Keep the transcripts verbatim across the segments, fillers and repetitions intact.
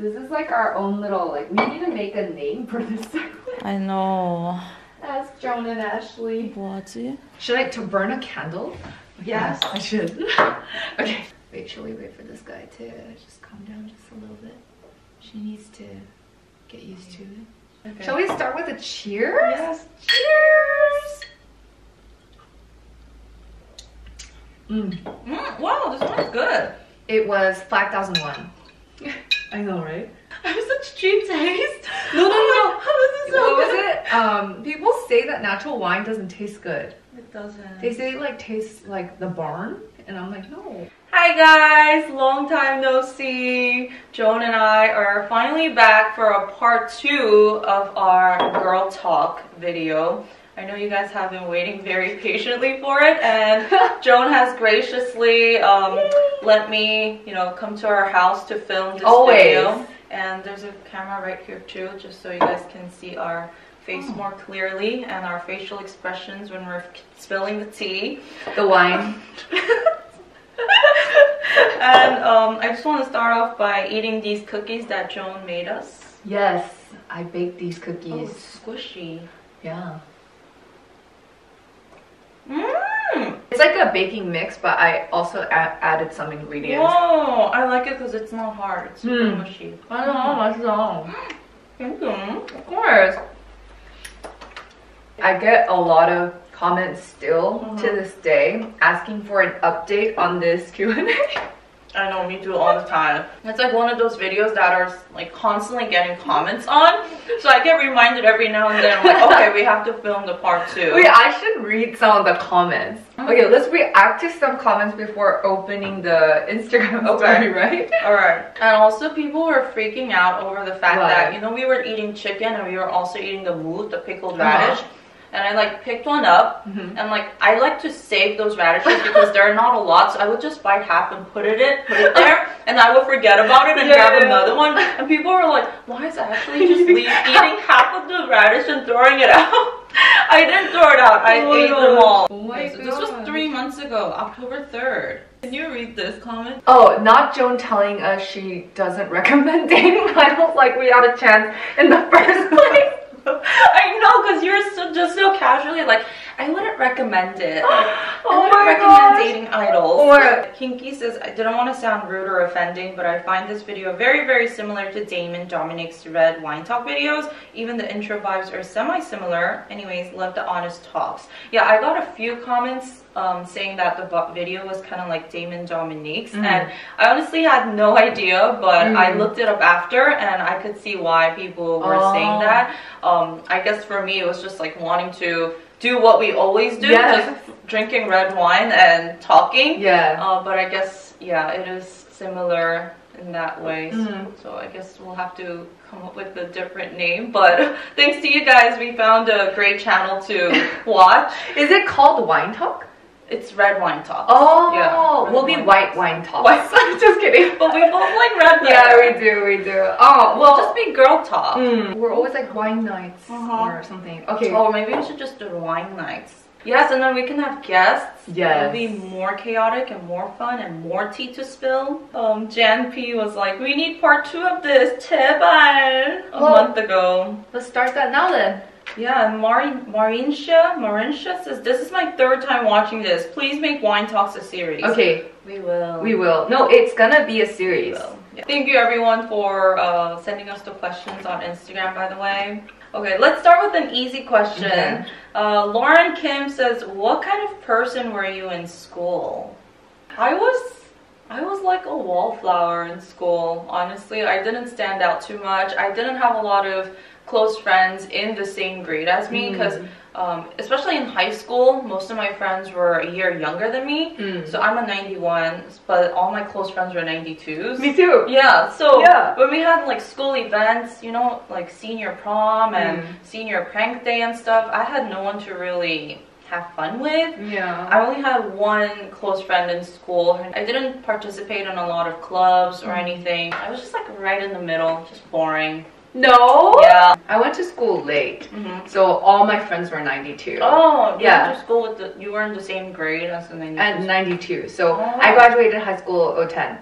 This is like our own little, like, we need to make a name for this segment. I know. Ask Joan and Ashley. 뭐하지? Should I to burn a candle? Yes, I should. Okay. Wait, shall we wait for this guy to just calm down just a little bit? She needs to get used to it. Okay. Shall we start with a cheers? Yes. Cheers! Mm. Mm, wow, this one's good. It was five thousand one. I know, right? I have such cheap taste. No, no, oh no. How is it so what good? Was it? Um, people say that natural wine doesn't taste good. It doesn't. They say it like tastes like the barn, and I'm like, no. Hi guys, long time no see. Joan and I are finally back for a part two of our girl talk video. I know you guys have been waiting very patiently for it, and Joan has graciously um, let me, you know, come to our house to film this Always. video. And there's a camera right here too, just so you guys can see our face oh. more clearly and our facial expressions when we're spilling the tea, the wine. And um, I just want to start off by eating these cookies that Joan made us. Yes, I baked these cookies. Oh, squishy. Yeah. Mm. It's like a baking mix, but I also add, added some ingredients. Whoa, I like it because it's not hard. It's super mm. mushy. I know, that's all. Thank you. Of course. I get a lot of comments still mm-hmm. to this day asking for an update on this Q and A. I know, me too, all the time. It's like one of those videos that are like constantly getting comments on, so I get reminded every now and then. I'm like, okay, we have to film the part two. Wait, I should read some of the comments. Okay, let's react to some comments before opening the Instagram story, okay. right? All right. And also, people were freaking out over the fact what? that, you know, we were eating chicken and we were also eating the moot, the pickled radish. Uh-huh. And I like picked one up mm-hmm. and like I like to save those radishes because they're not a lot, so I would just bite half and put it in, put it there, and I would forget about it and yeah, grab yeah. another one. And people were like, why is Ashley just leave, eating half of the radish and throwing it out? I didn't throw it out, I oh ate God. them all. Oh my this, this was three months ago, October third. Can you read this comment? Oh, not Joan telling us she doesn't recommend dating. I don't like we had a chance in the first place. I know, because you're so, just so casually like, I wouldn't recommend it. Like, I oh wouldn't recommend gosh. dating idols. Or Hinky says, I didn't want to sound rude or offending, but I find this video very, very similar to Damon and Dominique's Red Wine Talk videos. Even the intro vibes are semi-similar. Anyways, love the honest talks. Yeah, I got a few comments um, saying that the video was kind of like Damon and Dominique's. Mm-hmm. And I honestly had no idea, but mm-hmm. I looked it up after and I could see why people were oh. saying that. Um, I guess for me, it was just like wanting to do what we always do, yes. just drinking red wine and talking. Yeah. Uh, but I guess, yeah, it is similar in that way. Mm-hmm. so, so I guess we'll have to come up with a different name. But thanks to you guys, we found a great channel to watch. Is it called Wine Talk? It's Red Wine Talk. Oh, yeah, we'll be wine White Talks. Wine Talk. I'm just kidding. But we both like red wine. Yeah, we do, we do. Oh, well, we'll just be girl talk. Mm. We're always like wine nights uh-huh. or something. Okay. Oh, maybe we should just do wine nights. Yes, and then we can have guests. Yes. It'll be more chaotic and more fun and more tea to spill. Um, Jan P was like, we need part two of this. Teban. A well, month ago. Let's start that now then. Yeah, and Marin Marinsha, Marinsha says, this is my third time watching this. Please make Wine Talks a series. Okay. We will. We will. No, it's gonna be a series. Yeah. Thank you everyone for uh, sending us the questions on Instagram, by the way. Okay, let's start with an easy question. Okay. Uh, Lauren Kim says, what kind of person were you in school? I was... I was like a wallflower in school, honestly. I didn't stand out too much. I didn't have a lot of close friends in the same grade as me because mm. um, especially in high school, most of my friends were a year younger than me. Mm. So I'm a ninety-one, but all my close friends were ninety-twos. Me too. Yeah. So yeah. when we had like school events, you know, like senior prom and mm. senior prank day and stuff, I had no one to really have fun with. Yeah. I only had one close friend in school. I didn't participate in a lot of clubs or mm. anything. I was just like right in the middle, just boring. No? Yeah. I went to school late, mm-hmm. so all my friends were ninety-two. Oh, you yeah. went to school with the, you were in the same grade as the ninety-two? At ninety-two, so oh. I graduated high school oh ten.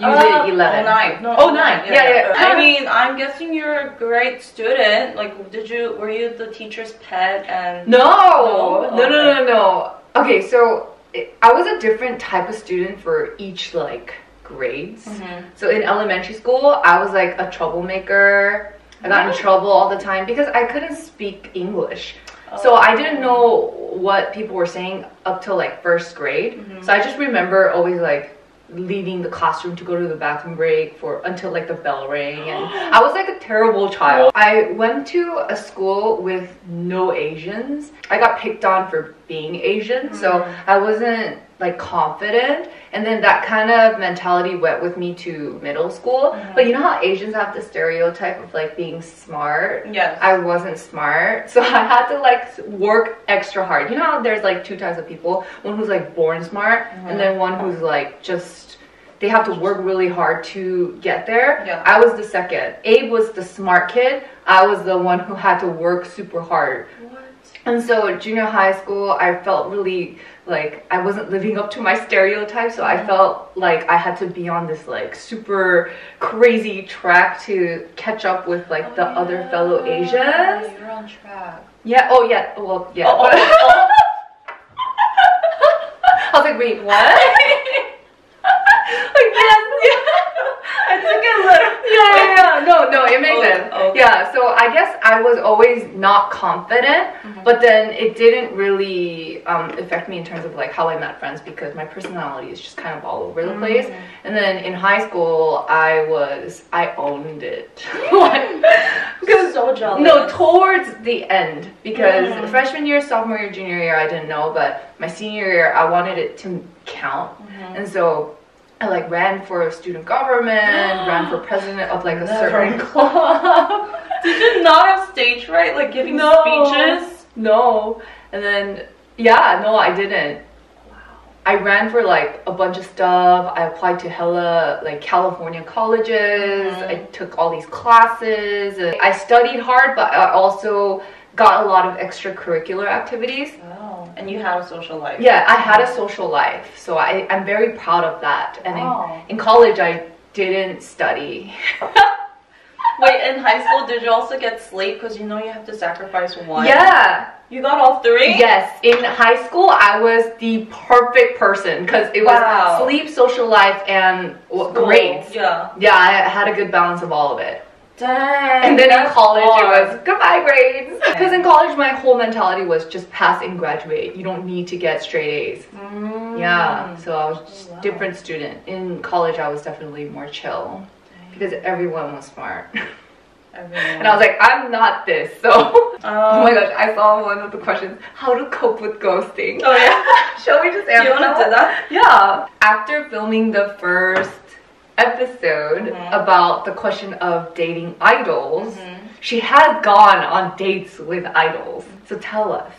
You uh, did eleven. oh nine. No, oh nine. Yeah, yeah. yeah. yeah. I mean, mean, I'm guessing you're a great student. Like, did you, were you the teacher's pet and... No! No, no, no, no, no. Okay, so it, I was a different type of student for each, like, grades. Mm-hmm. So in elementary school, I was, like, a troublemaker. I got in trouble all the time because I couldn't speak English. Oh. So I didn't know what people were saying up till like first grade. Mm-hmm. So I just remember always like leaving the classroom to go to the bathroom break for until like the bell rang, and I was like a terrible child. I went to a school with no Asians. I got picked on for being Asian, mm-hmm. so I wasn't like confident, and then that kind of mentality went with me to middle school. Mm-hmm. But you know how Asians have the stereotype of like being smart? Yes. I wasn't smart, so I had to like work extra hard. You know how there's like two types of people, one who's like born smart, mm-hmm. and then one who's like just they have to work really hard to get there? Yeah. I was the second. Abe was the smart kid, I was the one who had to work super hard. What? And so at junior high school, I felt really like I wasn't living up to my stereotype, so I felt like I had to be on this like super crazy track to catch up with like oh, the yeah. other fellow Asians. Yeah, you're on track. Yeah, oh yeah, well, yeah. Oh, oh, oh. I was like, wait, what? Like, yes, yeah. I took it like, yeah, yeah, yeah, no, no, it makes oh, sense. Okay. Yeah, so I guess I was always not confident, mm-hmm. but then it didn't really um, affect me in terms of like how I met friends because my personality is just kind of all over the place. Mm-hmm. And then in high school, I was, I owned it. I'm so jealous. No, towards the end, because mm-hmm. freshman year, sophomore year, junior year, I didn't know, but my senior year, I wanted it to count, mm-hmm. and so I like ran for student government, ran for president of like a Never. certain club. Did you not have stage fright, like giving no. speeches? No. And then yeah, no, I didn't. Wow. I ran for like a bunch of stuff. I applied to hella like California colleges. Mm-hmm. I took all these classes. And I studied hard, but I also got a lot of extracurricular activities. Wow. And you had a social life. Yeah, I had a social life, so I, I'm very proud of that. And wow. in, in college, I didn't study. Wait, in high school, did you also get slate? Because you know you have to sacrifice one. Yeah. You got all three? Yes. In high school, I was the perfect person because it was wow. sleep, social life, and school. grades. Yeah. Yeah, I had a good balance of all of it. Dang, and then in college hard. it was goodbye grades, because in college my whole mentality was just pass and graduate, you don't need to get straight A's. Mm. Yeah, so I was just oh, wow. different student. In college I was definitely more chill. Dang. Because everyone was smart. Everyone. And I was like, I'm not this, so oh. oh my gosh, I saw one of the questions, how to cope with ghosting. Oh yeah. Shall we just answer? Do you want to do that? Yeah. After filming the first episode mm-hmm. about the question of dating idols, mm-hmm. she has gone on dates with idols. So tell us.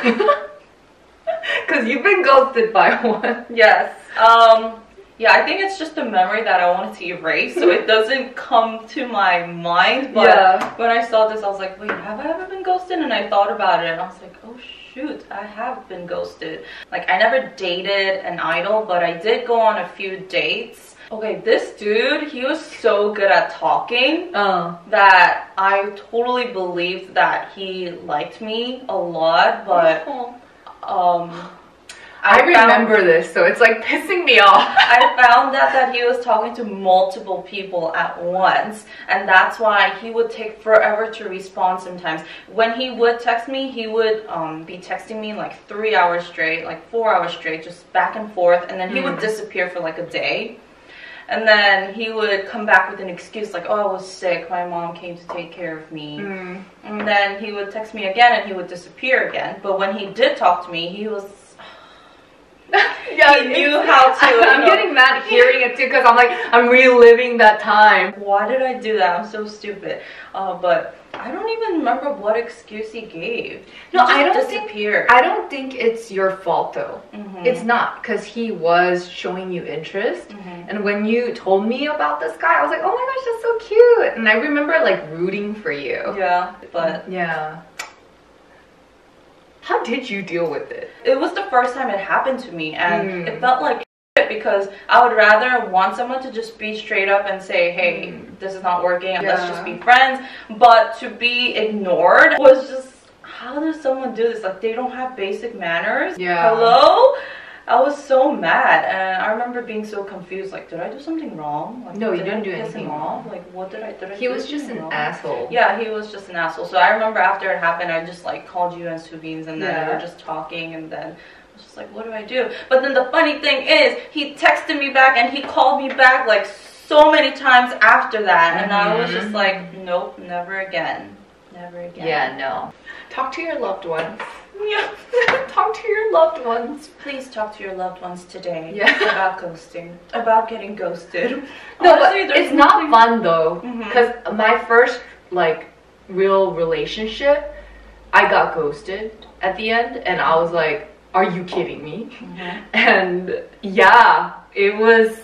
Because you've been ghosted by one. Yes. Um, yeah, I think it's just a memory that I wanted to erase, so it doesn't come to my mind. But yeah. when I saw this, I was like, wait, have I ever been ghosted? And I thought about it, and I was like, oh shit. Shoot, I have been ghosted. Like, I never dated an idol, but I did go on a few dates. Okay, this dude, he was so good at talking uh. that I totally believed that he liked me a lot, but um, I, I remember found, this, so it's like pissing me off. I found out that he was talking to multiple people at once, and that's why he would take forever to respond sometimes. When he would text me, he would um, be texting me like three hours straight, like four hours straight, just back and forth, and then he mm. would disappear for like a day. And then he would come back with an excuse like, oh, I was sick, my mom came to take care of me. Mm. And then he would text me again, and he would disappear again. But when he did talk to me, he was... Yeah, he knew how to. I'm getting mad hearing it too, because I'm like, I'm reliving that time. Why did I do that? I'm so stupid. Uh, but I don't even remember what excuse he gave. No, he I don't disappeared. think. I don't think it's your fault though. Mm-hmm. It's not, because he was showing you interest. Mm-hmm. And when you told me about this guy, I was like, oh my gosh, that's so cute. And I remember like rooting for you. Yeah, but yeah. How did you deal with it? It was the first time it happened to me, and mm. it felt like it, because I would rather want someone to just be straight up and say, hey, mm. this is not working, yeah. let's just be friends. But to be ignored was just, how does someone do this? Like, they don't have basic manners? Yeah. Hello? I was so mad, and I remember being so confused, like, did I do something wrong? Like, no, you didn't do anything wrong. Like, what did I, did I he do was just an wrong? asshole. Yeah, he was just an asshole. So I remember after it happened, I just, like, called you and Subeens, and then yeah. we were just talking, and then I was just like, what do I do? But then the funny thing is, he texted me back, and he called me back, like, so many times after that, mm-hmm. and I was just like, nope, never again. Never again. Yeah, no. Talk to your loved ones. Yeah. Talk to your loved ones. Please talk to your loved ones today. Yeah. About ghosting. About getting ghosted. No, honestly, but it's not fun though. Because mm-hmm. my first like real relationship, I got ghosted at the end, and I was like, "Are you kidding me?" Mm-hmm. And yeah, it was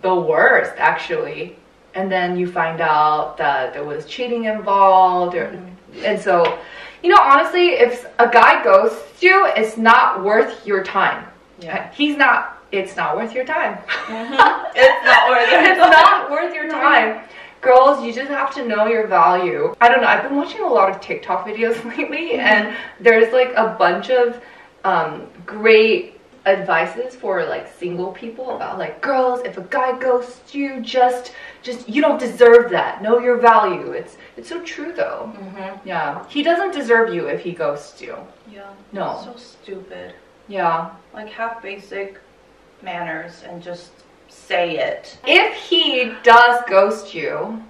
the worst actually. And then you find out that there was cheating involved, or, mm-hmm. and so. You know, honestly, if a guy ghosts you, it's not worth your time. Yeah. He's not, it's not worth your time. Mm-hmm. It's not worth your time. It's not worth your time. Girls, you just have to know your value. I don't know, I've been watching a lot of TikTok videos lately, mm-hmm. and there's like a bunch of um, great advices for like single people about like, girls, if a guy ghosts you, just just you don't deserve that, know your value. It's it's so true though. Mm-hmm. Yeah, he doesn't deserve you if he ghosts you. Yeah, no, so stupid. Yeah, like, have basic manners and just say it. If he does ghost you,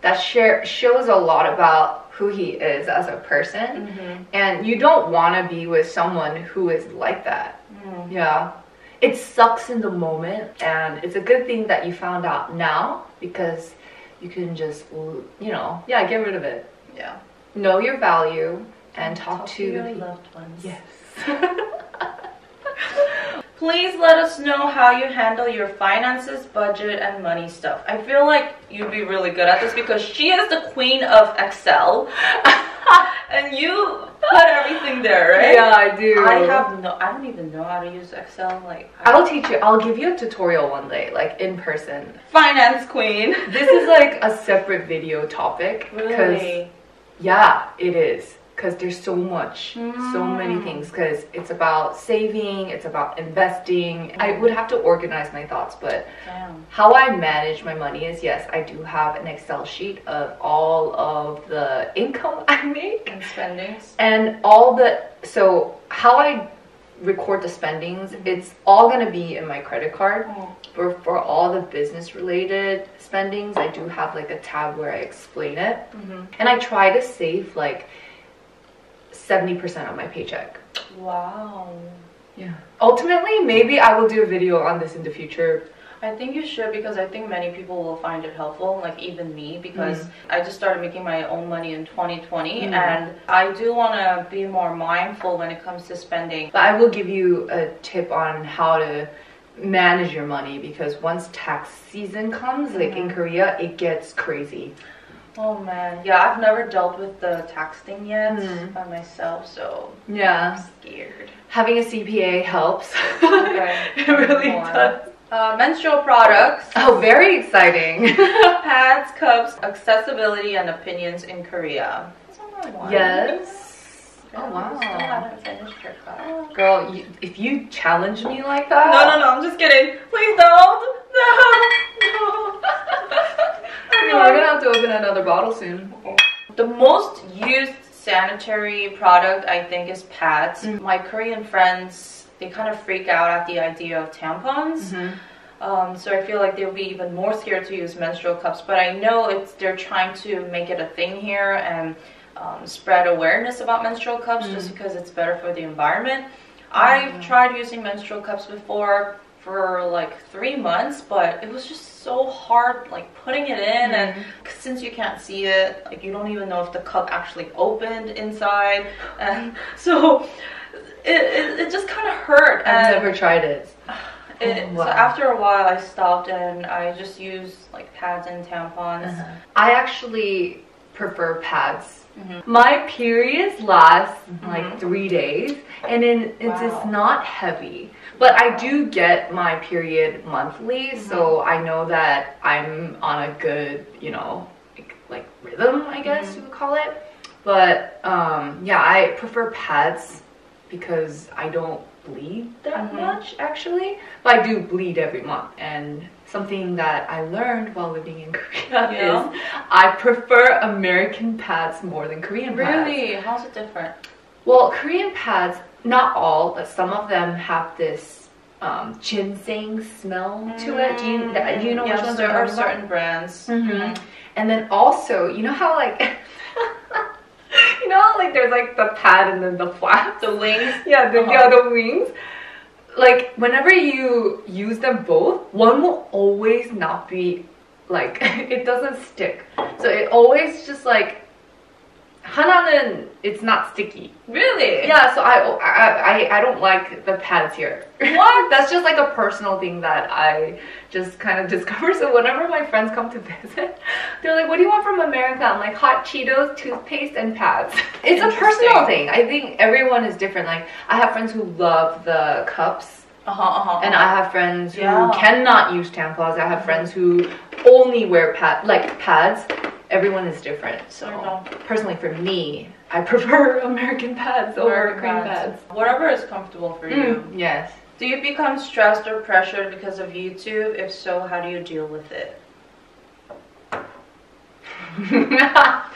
that share shows a lot about who he is as a person, mm-hmm. and you don't want to be with someone who is like that. Mm. Yeah, it sucks in the moment, and it's a good thing that you found out now, because you can just, you know, yeah, get rid of it. Yeah, know your value and talk, talk to, to your loved ones. Yes. Please let us know how you handle your finances, budget, and money stuff. I feel like you'd be really good at this, because she is the queen of Excel. And you put everything there, right? Yeah, I do. I have no, I don't even know how to use Excel. Like, I'll, I'll teach you. I'll give you a tutorial one day, like in person. Finance queen. This is like a separate video topic. Really? Yeah, it is. Because there's so much, mm. so many things, because it's about saving, it's about investing. Mm. I would have to organize my thoughts, but Damn. how I manage my money is, yes, I do have an Excel sheet of all of the income I make. And spendings. And all the, so how I record the spendings, mm-hmm. it's all going to be in my credit card. Mm. For, for all the business related spendings, I do have like a tab where I explain it. Mm-hmm. And I try to save like seventy percent of my paycheck. Wow. Yeah. Ultimately, maybe I will do a video on this in the future. I think you should, because I think many people will find it helpful, like even me, because mm. I just started making my own money in twenty twenty, mm. and I do want to be more mindful when it comes to spending. But I will give you a tip on how to manage your money, because once tax season comes, mm. like in Korea, it gets crazy. Oh man, yeah, I've never dealt with the tax thing yet mm. by myself, so yeah, I'm scared. Having a C P A helps. Okay. It really does. Uh, menstrual products. Oh, very exciting. Pads, cups, accessibility, and opinions in Korea. That's another one. Yes. Girl, oh wow. I haven't finished your cup. Girl, you, if you challenge me like that. No, no, no, I'm just kidding. Please don't. No, no. No, we're gonna have to open another bottle soon. The most used sanitary product, I think, is pads. Mm. My Korean friends, they kind of freak out at the idea of tampons. Mm-hmm. Um, so I feel like they'll be even more scared to use menstrual cups. But I know it's they're trying to make it a thing here and um, spread awareness about menstrual cups, mm. just because it's better for the environment. Mm-hmm. I've tried using menstrual cups before for like three months, but it was just so hard, like putting it in, mm-hmm. and since you can't see it, like you don't even know if the cup actually opened inside, and so it, it, it just kind of hurt. I've never tried it. It oh, wow. So after a while I stopped, and I just used like pads and tampons. Uh-huh. I actually prefer pads. Mm-hmm. My periods last mm-hmm. like three days and then it's wow. just not heavy. But I do get my period monthly, mm-hmm. so I know that I'm on a good, you know, like, like rhythm, I guess mm-hmm. you would call it. But um, yeah, I prefer pads because I don't bleed that mm-hmm. much actually, but I do bleed every month. And something that I learned while living in Korea yeah. is I prefer American pads more than Korean pads. Really? How's it different? Well, Korean pads, not all, but some of them have this um, ginseng smell mm-hmm. to it. Do you, that, do you know yeah, which ones there are? There are certain brands. Mm-hmm. Mm-hmm. And then also, you know how like you know, like there's like the pad and then the flap, the wings. Yeah, the, uh-huh. yeah, the wings. Like whenever you use them both, one will always not be like it doesn't stick. So it always just like 하나는 it's not sticky. Really? Yeah. So I I I, I don't like the pads here. What? That's just like a personal thing that I just kind of discovered. So whenever my friends come to visit, they're like, "What do you want from America?" I'm like, "Hot Cheetos, toothpaste, and pads." It's a personal thing. I think everyone is different. Like I have friends who love the cups. Uh-huh, uh-huh, and uh-huh. I have friends who yeah. cannot use tampons. I have friends who only wear pad like pads. Everyone is different, so personally for me, I prefer American pads over Korean pads. Whatever is comfortable for you. Mm, yes. Do you become stressed or pressured because of YouTube? If so, how do you deal with it?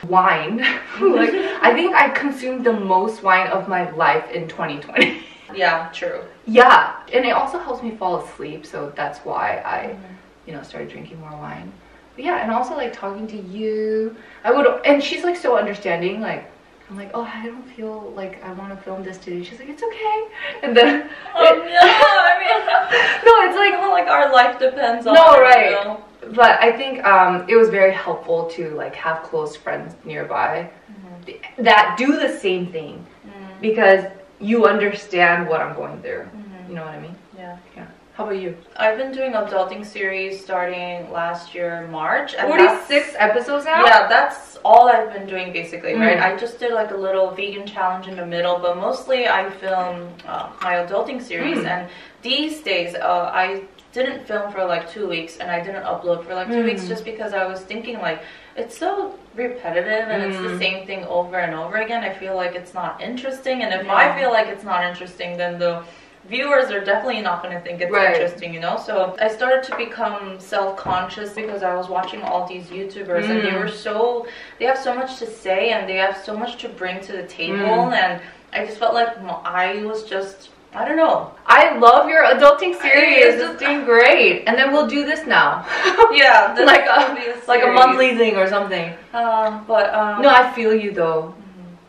Wine. Like, I think I consumed the most wine of my life in twenty twenty. Yeah, true. Yeah, and it also helps me fall asleep, so that's why I, mm-hmm. you know, started drinking more wine. Yeah, and also like talking to you, I would, and she's like so understanding. Like I'm like, oh, I don't feel like I want to film this today. She's like, it's okay. And then oh it, no, I mean no, it's like well, like our life depends on no, right. You know? But I think um, it was very helpful to like have close friends nearby mm-hmm. that do the same thing mm-hmm. because you understand what I'm going through. Mm-hmm. You know what I mean? Yeah. Yeah. How about you? I've been doing adulting series starting last year, March. And forty-six episodes now? Yeah, that's all I've been doing basically, mm. right? I just did like a little vegan challenge in the middle, but mostly I film uh, my adulting series. Mm. And these days, uh, I didn't film for like two weeks and I didn't upload for like two mm. weeks just because I was thinking like, it's so repetitive and mm. it's the same thing over and over again. I feel like it's not interesting. And if yeah. I feel like it's not interesting, then the viewers are definitely not going to think it's right. interesting, you know? So I started to become self-conscious because I was watching all these YouTubers mm. and they were so, they have so much to say and they have so much to bring to the table mm. and I just felt like I was just, I don't know. I love your adulting series. It's just doing great. And then we'll do this now. Yeah. This like a, a like a monthly thing or something. Uh, but um, no, I feel you though.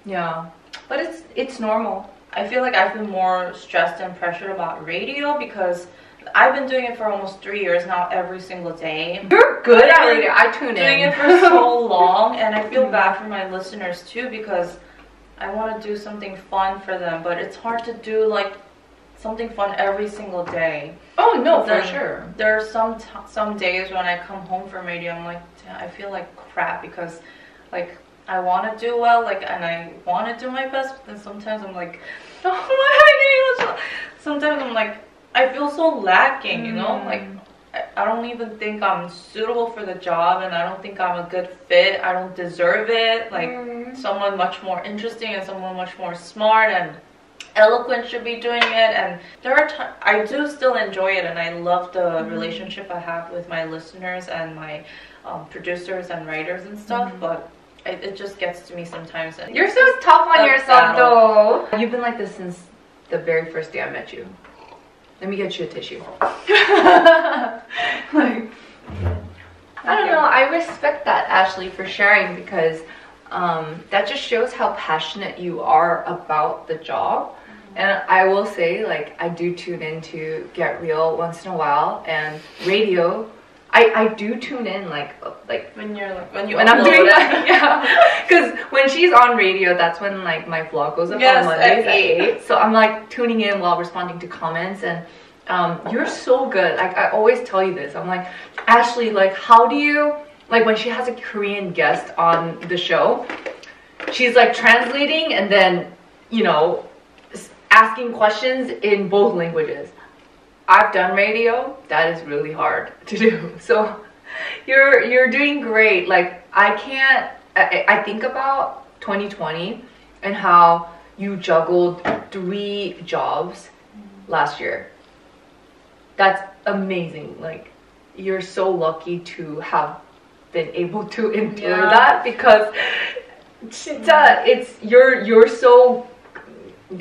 Mm-hmm. Yeah. But it's it's normal. I feel like I've been more stressed and pressured about radio because I've been doing it for almost three years now, every single day. You're good at radio. I tune in. Doing it for so long, and I feel bad for my listeners too because I want to do something fun for them, but it's hard to do like something fun every single day. Oh no, for sure. There are some t some days when I come home from radio, I'm like, I feel like crap because like. I want to do well, like, and I want to do my best, but then sometimes I'm like, oh my God, sometimes I'm like, I feel so lacking, you know, mm. like, I don't even think I'm suitable for the job, and I don't think I'm a good fit, I don't deserve it, like, mm. someone much more interesting and someone much more smart and eloquent should be doing it, and there are t I do still enjoy it, and I love the mm. relationship I have with my listeners and my um, producers and writers and stuff, mm. but It, it just gets to me sometimes. And you're so tough on yourself battle. Though. You've been like this since the very first day I met you. Let me get you a tissue. Like, I don't know, I respect that, Ashley, for sharing because um, that just shows how passionate you are about the job. And I will say, like, I do tune into Get Real once in a while and radio. I, I do tune in like like when you're like when you when I'm doing it. That yeah because when she's on radio that's when like my vlog goes up yes, on Mondays at eight so I'm like tuning in while responding to comments and um you're so good like I always tell you this I'm like Ashley like how do you like when she has a Korean guest on the show, she's like translating and then, you know, asking questions in both languages. I've done radio. That is really hard to do. So you're you're doing great. Like I can't, I, I think about twenty twenty and how you juggled three jobs last year. That's amazing. Like you're so lucky to have been able to endure yeah. that, because 진짜, it's you're you're so,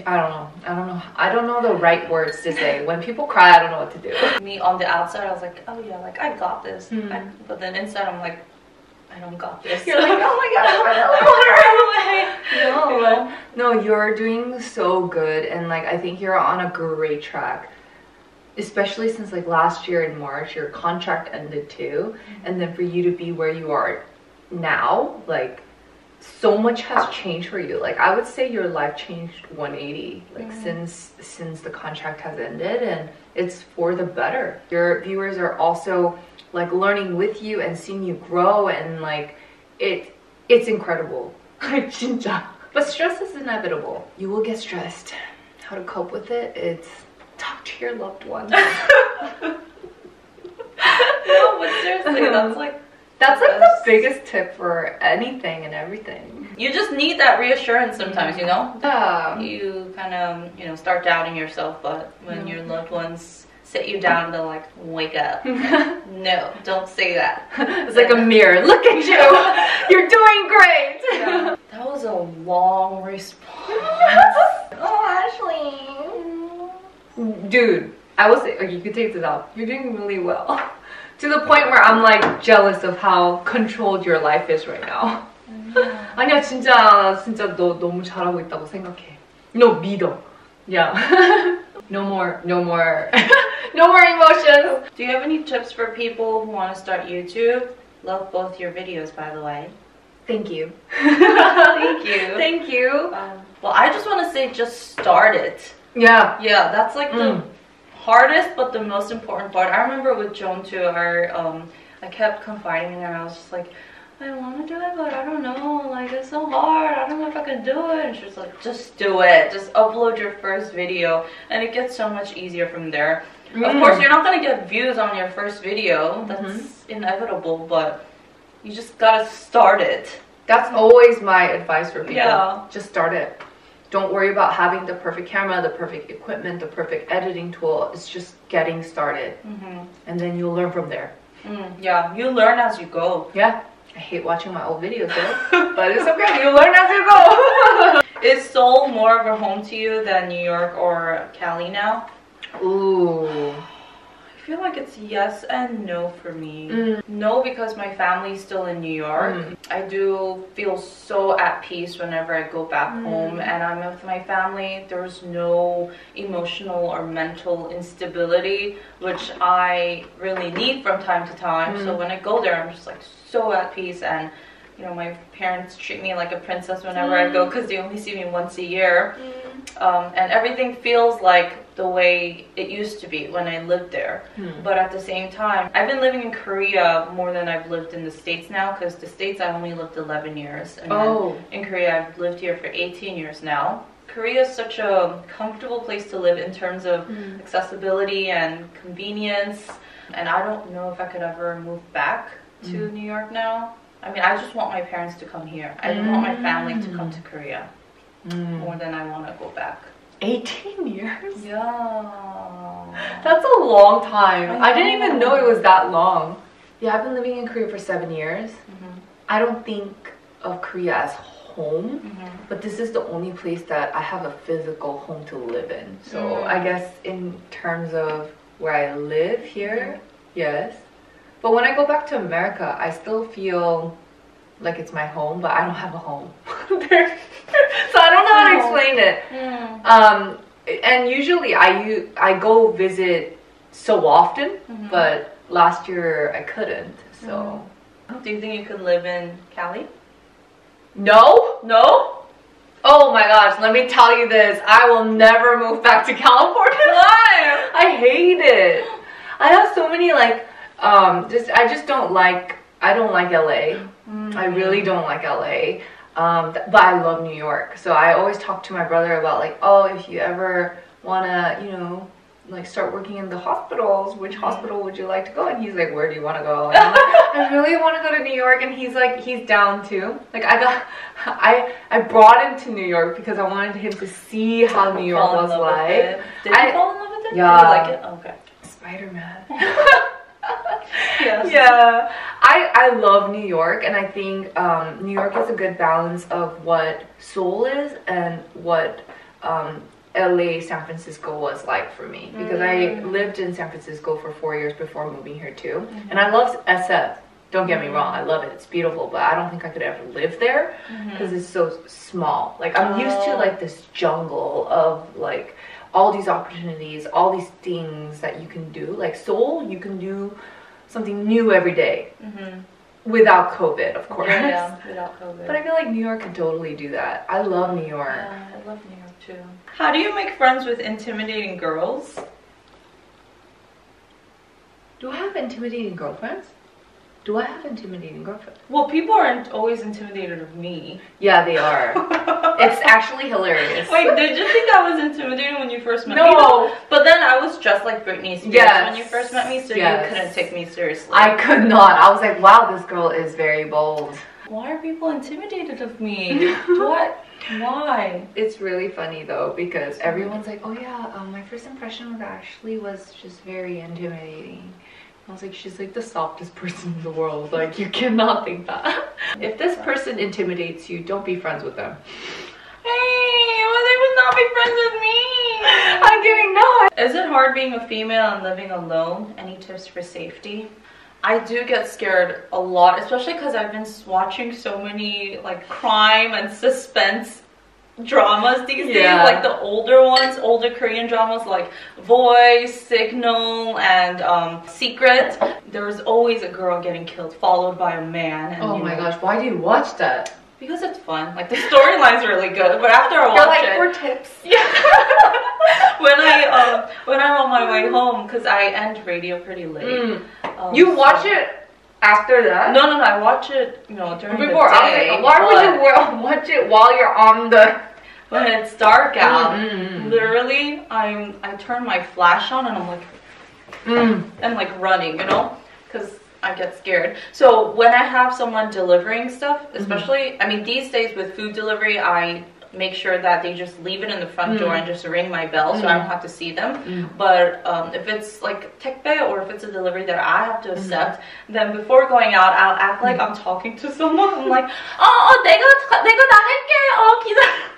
I don't know. I don't know. I don't know the right words to say. When people cry, I don't know what to do. Me on the outside, I was like, oh yeah, like I got this. Mm. I, but then inside, I'm like, I don't got this. You're like, oh my god, I'm gonna run away. No, no, no, you're doing so good, and like I think you're on a great track. Especially since like last year in March, your contract ended too, mm-hmm. and then for you to be where you are now, like. So much has changed for you. Like I would say your life changed one eighty like mm. since since the contract has ended, and it's for the better. Your viewers are also like learning with you and seeing you grow, and like it it's incredible. But stress is inevitable. You will get stressed. How to cope with it? It's talk to your loved ones. No, but seriously, that's like That's like the biggest tip for anything and everything. You just need that reassurance sometimes, you know? Yeah. You kind of, you know, start doubting yourself, but when yeah. your loved ones sit you down, they're like, wake up. No, don't say that. It's like a mirror. Look at you. You're doing great. Yeah. That was a long response. Oh, Ashley. Dude, I will say, okay, you could take this off. You're doing really well. To the point where I'm like jealous of how controlled your life is right now. 아니야, 진짜 진짜 너 너무 잘하고 있다고 생각해. No, 믿어. Yeah. No more, no more, no more emotions. Do you have any tips for people who want to start YouTube? Love both your videos, by the way. Thank you. Thank you. Thank you. Um, well, I just want to say, just start it. Yeah. Yeah, that's like mm. the. hardest but the most important part. I remember with Joan too, I, um, I kept confiding in her. I was just like, I want to do it, but I don't know, like it's so hard, I don't know if I can do it. And she was like, just do it, just upload your first video, and it gets so much easier from there. Mm. Of course you're not going to get views on your first video, that's mm-hmm. inevitable, but you just gotta start it. That's always my advice for people. Yeah. Just start it. Don't worry about having the perfect camera, the perfect equipment, the perfect editing tool. It's just getting started. Mm-hmm. And then you'll learn from there. Mm, yeah, you learn as you go. Yeah. I hate watching my old videos though. But it's okay, you learn as you go. Is Seoul more of a home to you than New York or Cali now? Ooh. I feel like it's yes and no for me. Mm. No, because my family's still in New York. Mm. I do feel so at peace whenever I go back mm. home and I'm with my family. There's no emotional or mental instability, which I really need from time to time. Mm. So when I go there, I'm just like so at peace, and you know, my parents treat me like a princess whenever mm. I go, because they only see me once a year. Mm. Um, and everything feels like the way it used to be when I lived there. Hmm. But at the same time, I've been living in Korea more than I've lived in the States now, because the States I only lived eleven years, and oh. in Korea I've lived here for eighteen years now. Korea is such a comfortable place to live in terms of hmm. accessibility and convenience, and I don't know if I could ever move back to hmm. New York now. I mean, I just want my parents to come here. I don't mm. want my family to come to Korea mm. more than I want to go back. eighteen years? Yeah. That's a long time. I, I didn't even know it was that long. Yeah, I've been living in Korea for seven years. Mm-hmm. I don't think of Korea as home, mm-hmm. but this is the only place that I have a physical home to live in. So mm. I guess in terms of where I live here, mm-hmm. yes. But when I go back to America, I still feel like it's my home, but I don't have a home. So I don't know how to explain it. Mm. Um, and usually I, I go visit so often, mm-hmm. but last year I couldn't, so. Mm. Do you think you could live in Cali? No? No? Oh my gosh, let me tell you this. I will never move back to California. Why? I hate it. I have so many like, Um, just I just don't like I don't like L A. Mm-hmm. I really don't like L A. Um, but I love New York. So I always talk to my brother about like, oh, if you ever wanna, you know, like start working in the hospitals, which hospital would you like to go? And he's like, where do you want to go? And I'm like, I really want to go to New York. And he's like, he's down too. Like I got, I I brought him to New York because I wanted him to see how New York was like. Did I, you fall in love with it? Yeah. Did you like it? Okay. Spider-Man. Yes. Yeah. I, I love New York, and I think um, New York is a good balance of what Seoul is and what um, L A, San Francisco was like for me, because mm. I lived in San Francisco for four years before moving here too. Mm-hmm. And I love S F, don't get me wrong, I love it, it's beautiful, but I don't think I could ever live there because mm-hmm. it's so small. Like I'm oh. used to like this jungle of like all these opportunities, all these things that you can do. Like Seoul, you can do something new every day. Mm-hmm. Without COVID, of course. Yeah, yeah, without COVID. But I feel like New York can totally do that. I love New York. Yeah, I love New York too. How do you make friends with intimidating girls? Do I have intimidating girlfriends? Do I have intimidating girlfriends? Well, people aren't always intimidated of me. Yeah, they are. It's actually hilarious. Wait, did you think I was intimidating when you first met no. me? No. But then I was dressed like Britney Spears yes. when you first met me, so yes. you couldn't take me seriously. I could not. I was like, wow, this girl is very bold. Why are people intimidated of me? What? Why? It's really funny though, because everyone's like, oh yeah, um, my first impression with Ashley was just very intimidating. I was like, she's like the softest person in the world. Like, you cannot think that. If this person intimidates you, don't be friends with them. Hey, well, they would not be friends with me. I'm kidding, no. Is it hard being a female and living alone? Any tips for safety? I do get scared a lot, especially because I've been watching so many like crime and suspense dramas these yeah. days, like the older ones, older Korean dramas like Voice, Signal, and um, Secret. There was always a girl getting killed, followed by a man. And, oh you know, my gosh, why do you watch that? Because it's fun. Like the storyline's really good, but after I watch like, it, for tips. Yeah. when I um, when I'm on my way home, because I end radio pretty late. Mm. Um, you watch so. it. After that? No, no, no. I watch it, you know, during Before, the day. Like, why would you watch it while you're on the... When it's dark out, mm-hmm. literally, I'm, I turn my flash on and I'm like... Mm. I'm like running, you know? Because I get scared. So when I have someone delivering stuff, especially... Mm-hmm. I mean, these days with food delivery, I make sure that they just leave it in the front mm. door and just ring my bell mm. so I don't have to see them. Mm. But um, if it's like 택배 or if it's a delivery that I have to accept, mm. then before going out, I'll act like mm. I'm talking to someone. I'm like, oh, 내가 내가 나갈게. 어, 기다려.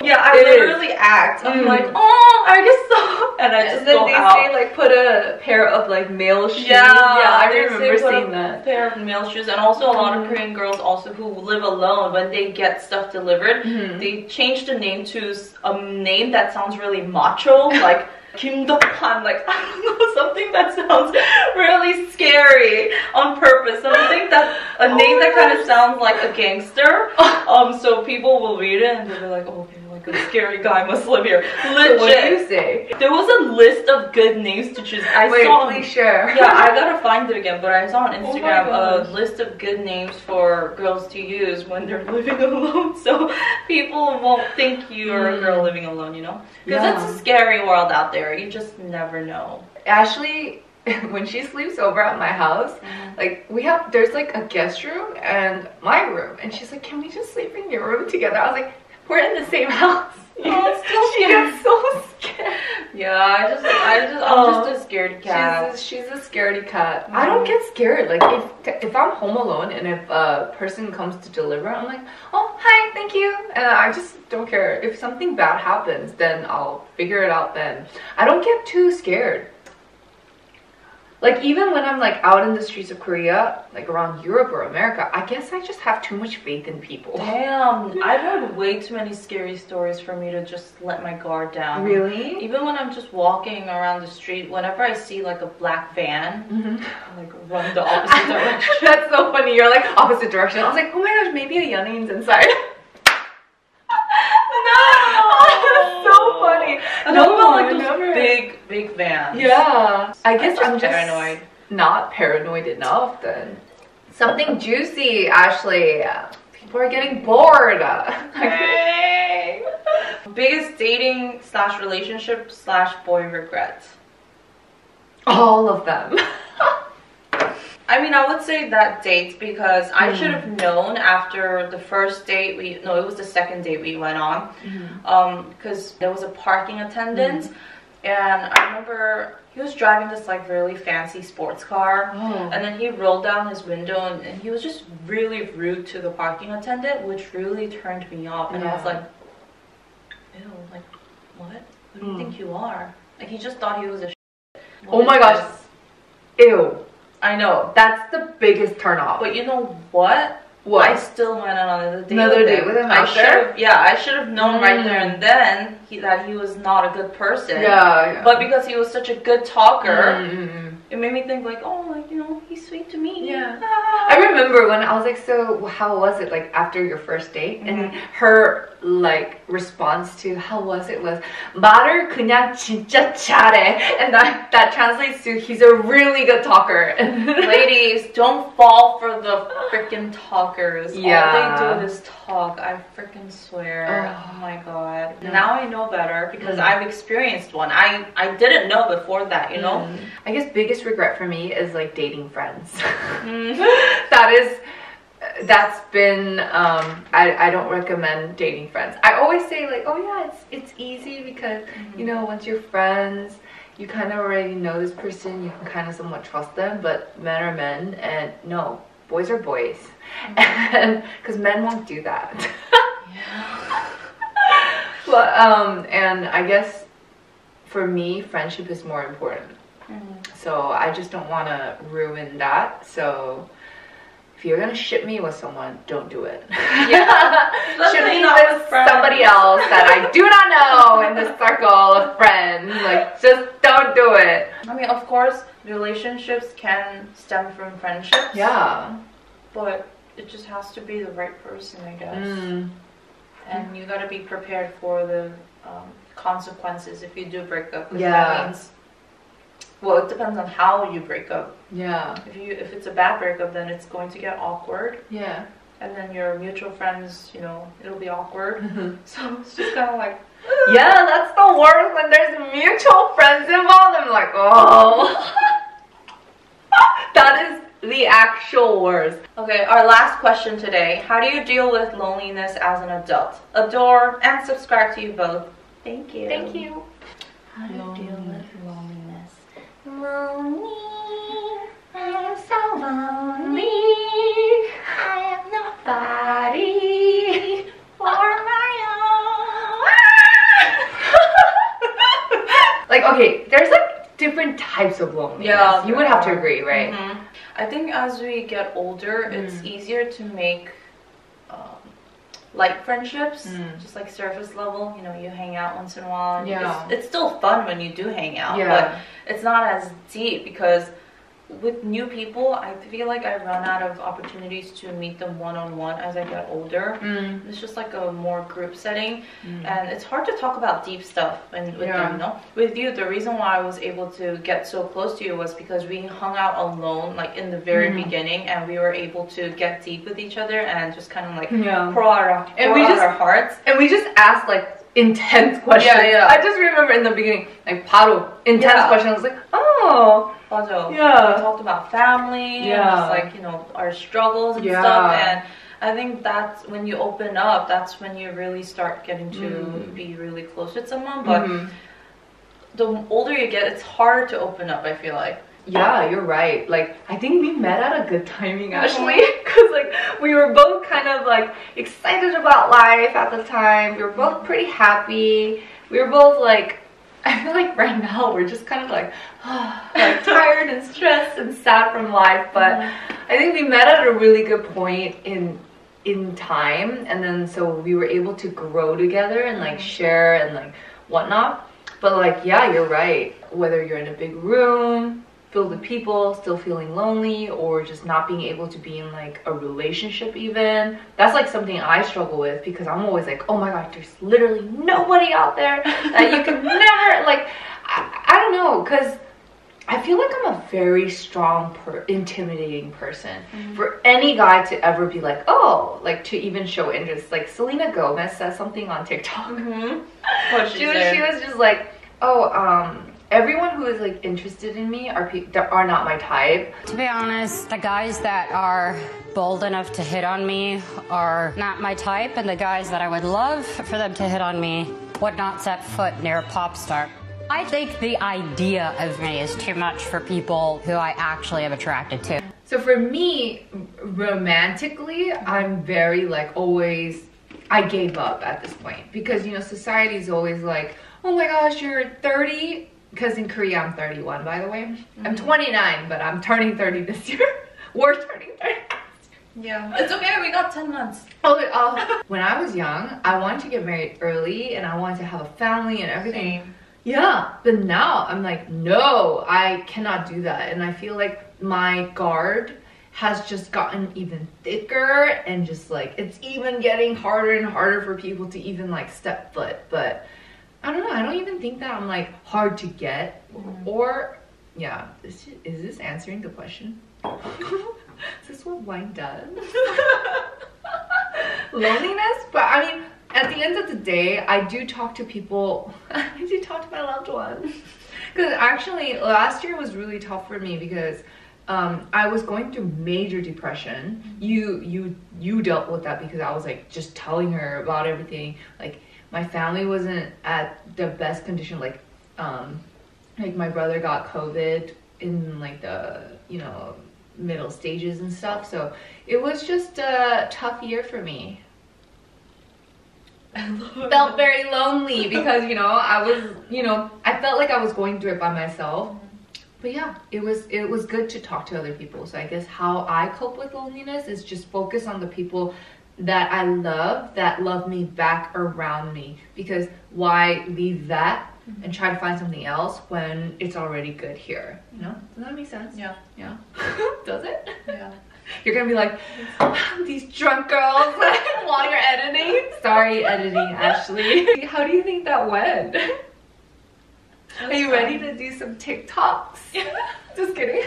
Yeah, I it literally is. act. I'm mm. like, oh, 알겠어. And I just and then go they out. say like put a pair of like male shoes. Yeah, yeah I remember seeing that. Pair of male shoes, and also a lot of Korean girls also who live alone, when they get stuff delivered, mm-hmm. they change the name to a name that sounds really macho, like Kim Dokhan, like I don't know, something that sounds really scary on purpose. Something that a name oh that kind gosh. of sounds like a gangster. Um, so people will read it and they'll be like, oh, okay. The scary guy must live here. Legit. So what did you say? There was a list of good names to choose. I Wait, saw. Please share. Yeah, I gotta find it again. But I saw on Instagram oh a list of good names for girls to use when they're living alone, so people won't think you're a girl living alone. You know, because yeah. it's a scary world out there. You just never know. Ashley, when she sleeps over at my house, like we have, there's like a guest room and my room, and she's like, "Can we just sleep in your room together?" I was like, we're in the same house. Oh, so she gets so scared. Yeah, I just, I just, oh. I'm just a scaredy cat. She's a, she's a scaredy cat. Mm. I don't get scared. Like if if I'm home alone and if a person comes to deliver, I'm like, oh hi, thank you, and I just don't care. If something bad happens, then I'll figure it out. Then I don't get too scared. Like even when I'm like out in the streets of Korea, like around Europe or America, I guess I just have too much faith in people. Damn, I've heard way too many scary stories for me to just let my guard down. Really? Even when I'm just walking around the street, whenever I see like a black van, mm-hmm. I like run the opposite direction. That's so funny, you're like opposite direction. I was like, oh my gosh, maybe a Yeonein's inside. No, no, no, like those big, big vans. Yeah. I guess I'm just, I'm just paranoid. not paranoid enough, then something juicy, Ashley. People are getting bored. Hey. Biggest dating slash relationship slash boy regrets. All of them. I mean, I would say that date, because I mm. should have known after the first date we no it was the second date we went on, mm. um because there was a parking attendant, mm. and I remember he was driving this like really fancy sports car, oh. and then he rolled down his window, and, and he was just really rude to the parking attendant, which really turned me off. And yeah. I was like, ew, like, what? Who do you mm. think you are? Like, he just thought he was a shit. Oh my gosh. Ew. I know. That's the biggest turn off. But you know what? What? I still went on another date another with him. Date with him I after? Yeah, I should have known mm. right there and then he, that he was not a good person. Yeah, yeah. But because he was such a good talker, mm. it made me think like, oh, like, you know, he's sweet to me. Yeah. Ah. I remember when I was like, so how was it, like, after your first date? Mm-hmm. And her, like, response to how was it was, 말을 그냥 진짜 잘해. And that, that translates to, he's a really good talker. Ladies, don't fall for the freaking talkers. Yeah. All they do is talk. I freaking swear. Oh, oh my god. Yeah. Now I know better because mm. I've experienced one. I, I didn't know before that, you know? Mm. I guess biggest regret for me is, like, dating friends. Mm. That is... that's been um I, I don't recommend dating friends. I always say like, oh yeah, it's it's easy because mm-hmm. you know, once you're friends you kind of already know this person, you can kind of somewhat trust them. But men are men, and no, boys are boys, mm-hmm. and because men won't do that. Yeah. Well, um and I guess for me friendship is more important, mm-hmm. so I just don't want to ruin that. So if you're gonna ship me with someone, don't do it. Yeah. Ship me with somebody else that I do not know in the circle of friends. Like, just don't do it. I mean, of course, relationships can stem from friendships. Yeah. But it just has to be the right person, I guess. Mm. And you gotta be prepared for the um, consequences if you do break up. Yeah. That means, well, it depends on how you break up. Yeah. If you if it's a bad breakup, then it's going to get awkward. Yeah. And then your mutual friends, you know, it'll be awkward. Mm-hmm. So it's just kind of like, ugh. Yeah, that's the worst when there's mutual friends involved. I'm like, oh. That is the actual worst. Okay, our last question today. How do you deal with loneliness as an adult? Adore and subscribe to you both. Thank you. Thank you. How do you deal with loneliness? Lonely, I am so lonely. I am nobody for my own. Like, okay, there's like different types of loneliness. Yeah, you would have to agree, right? Mm-hmm. I think as we get older, mm. it's easier to make um, light friendships, mm. just like surface level. You know, you hang out once in a while. Yeah, it's, it's still fun when you do hang out. Yeah. But it's not as deep, because with new people, I feel like I run out of opportunities to meet them one-on-one as I get older. Mm. It's just like a more group setting, mm. and it's hard to talk about deep stuff. And with yeah. them, you know, with you, the reason why I was able to get so close to you was because we hung out alone, like in the very mm. beginning, and we were able to get deep with each other and just kind of like yeah. pour out, our, pour and we out just, our hearts. And we just asked like intense questions. Yeah, yeah. I just remember in the beginning, like, 바로 intense yeah. questions. I was like, oh. Also, yeah. we talked about family, yeah. just like, you know, our struggles and yeah. stuff. And I think that's when you open up, that's when you really start getting to mm. be really close with someone. But mm-hmm. the older you get, it's harder to open up, I feel like. Yeah, you're right. Like, I think we met at a good timing, actually, because like we were both kind of like excited about life at the time. We were both pretty happy. We were both like, I feel like right now we're just kind of like, oh, like tired and stressed and sad from life. But I think we met at a really good point in in time, and then so we were able to grow together and like share and like whatnot. But like, yeah, you're right. Whether you're in a big room, filled with people, still feeling lonely, or just not being able to be in like a relationship even. That's like something I struggle with, because I'm always like, oh my god, there's literally nobody out there that you can never, like, I, I don't know, because I feel like I'm a very strong, per intimidating person. Mm-hmm. For any guy to ever be like, oh, like to even show interest. Like Selena Gomez said something on TikTok. Mm-hmm. What she, she, was, she was just like, oh, um, everyone who is like interested in me are pe are not my type. To be honest, the guys that are bold enough to hit on me are not my type, and the guys that I would love for them to hit on me would not set foot near a pop star. I think the idea of me is too much for people who I actually am attracted to. So for me, romantically, I'm very like always, I gave up at this point because, you know, society is always like, oh my gosh, you're thirty. Because in Korea, I'm thirty-one, by the way. Mm-hmm. I'm twenty-nine, but I'm turning thirty this year. We're turning thirty. Yeah, it's okay, we got ten months. Oh, uh, when I was young, I wanted to get married early and I wanted to have a family and everything. Same. Yeah, but now I'm like, no, I cannot do that. And I feel like my guard has just gotten even thicker, and just like it's even getting harder and harder for people to even like step foot. But I don't know, I don't even think that I'm like hard to get. Mm-hmm. Or yeah, is, is this answering the question? Is this what wine does? Loneliness? But I mean, at the end of the day, I do talk to people. I do talk to my loved ones. Because actually, last year was really tough for me because um, I was going through major depression. Mm-hmm. You, you, you dealt with that because I was like just telling her about everything. Like my family wasn't at the best condition. Like, um, like my brother got COVID in like the, you know, middle stages and stuff. So it was just a tough year for me. I felt very lonely because, you know, I was, you know, I felt like I was going through it by myself. But yeah, it was it was good to talk to other people. So I guess how I cope with loneliness is just focus on the people that I love, that love me back around me. Because why leave that and try to find something else when it's already good here? You know? Does that make sense? Yeah. Yeah. Does it? Yeah. You're gonna be like, oh, these drunk girls while you're editing. Sorry, editing, Ashley. How do you think that went? That's Are you fun. ready to do some TikToks? Yeah. Just kidding.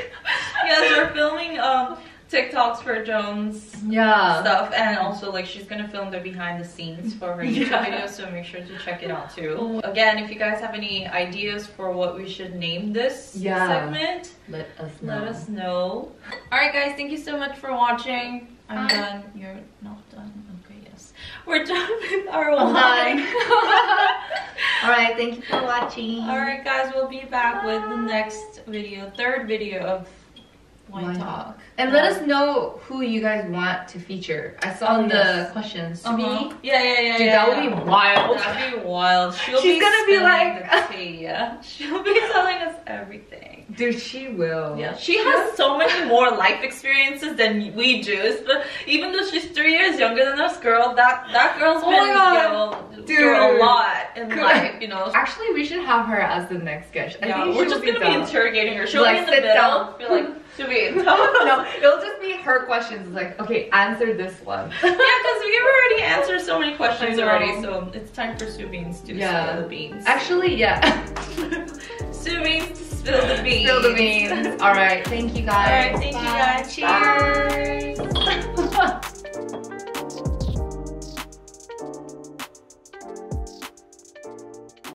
Yes, we're filming um, TikToks for Jones. Yeah. Stuff, and also like she's gonna film the behind the scenes for her YouTube yeah. video, so make sure to check it out too. Again, if you guys have any ideas for what we should name this yeah. segment, let us know. Let us know. All right, guys, thank you so much for watching. I'm Hi. done. You're not done. Okay, yes, we're done with our wine. All right, thank you for watching. All right, guys, we'll be back Bye. with the next video, third video of Wine Talk. And yeah. let us know who you guys want to feature. I saw oh, the yes. questions. Uh-huh. Subie? Yeah, yeah, yeah. Dude, yeah, that yeah. would be wild. That would be wild. She'll She's be gonna be like, the tea, yeah. She'll be telling us everything. Dude, she will. Yeah. She, she has so many more life experiences than we do. But even though she's three years younger than us, girl, that that girl's been oh you know, through a lot in Good. life. You know. Actually, we should have her as the next guest. I yeah, think we're just gonna be, be interrogating her. She'll like, be in the middle. Down. Be like. Subeens. No, it'll just be her questions. It's like, okay, answer this one. Yeah, because we've already answered so many questions already, so it's time for Subeens to yeah. spill the beans. Actually, yeah. Subeens, spill the beans. Spill the beans. All right, thank you guys. All right, thank Bye. you guys. Cheers. Bye.